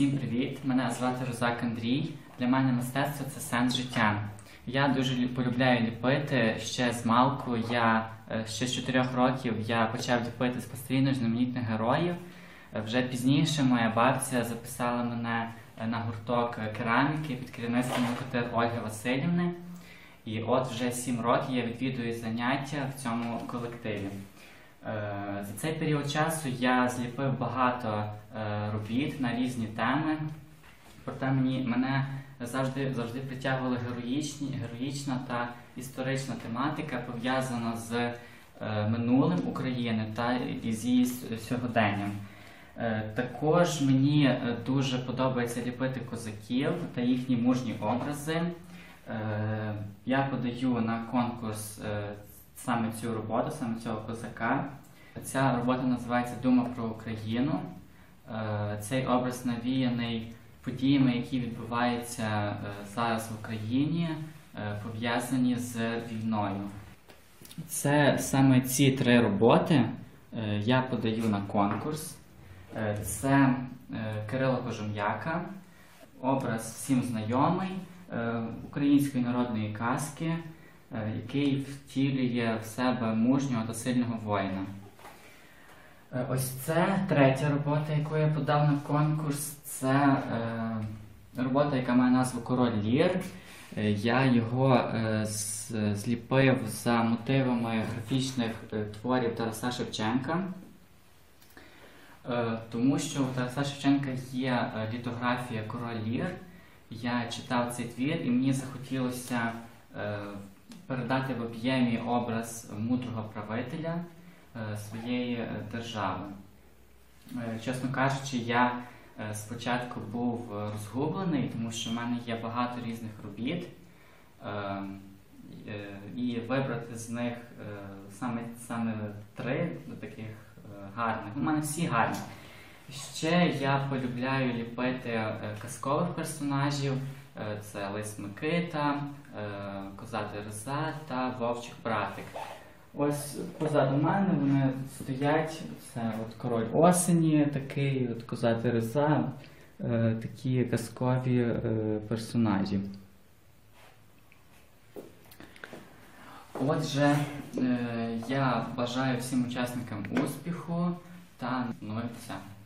Всім привіт! Мене звати Розак Андрій. Для мене мистецтво – це сенс життя. Я дуже полюбляю ліпити. Ще з малку, ще з 4 років, я почав ліпити з постійно знаменитих героїв. Вже пізніше моя бабця записала мене на гурток кераміки під керівництвом Локатир Ольги Василівни. І от вже 7 років я відвідую заняття в цьому колективі. За цей період часу я зліпив багато робіт на різні теми, проте мене завжди притягувала героїчна та історична тематика, пов'язана з минулим України та з її сьогоденням. Також мені дуже подобається ліпити козаків та їхні мужні образи. Я подаю на конкурс саме цю роботу, саме цього козака. Ця робота називається «Дума про Україну». Цей образ навіяний подіями, які відбуваються зараз в Україні, пов'язані з війною. Це саме ці 3 роботи я подаю на конкурс. Це Кирило Кожум'яка, образ всім знайомий, української народної казки, який втілює в себе мужнього та сильного воїна. Ось це 3-я робота, яку я подав на конкурс. Це робота, яка має назву «Король Лір». Я його зліпив за мотивами графічних творів Тараса Шевченка, тому що у Тараса Шевченка є літографія «Король Лір». Я читав цей твір і мені захотілося передати в об'ємі образ мудрого правителя своєї держави. Чесно кажучи, я спочатку був розгублений, тому що в мене є багато різних робіт, і вибрати з них саме 3 таких гарних. У мене всі гарні. Ще я полюбляю ліпити казкових персонажів. Це лис Makita, Коза-Дереза та Вовчих Братик. Ось позаду мене вони стоять. Це от король осені, такий от Коза-Дереза, такі казкові персонажі. Отже, я бажаю всім учасникам успіху та нових досягнень.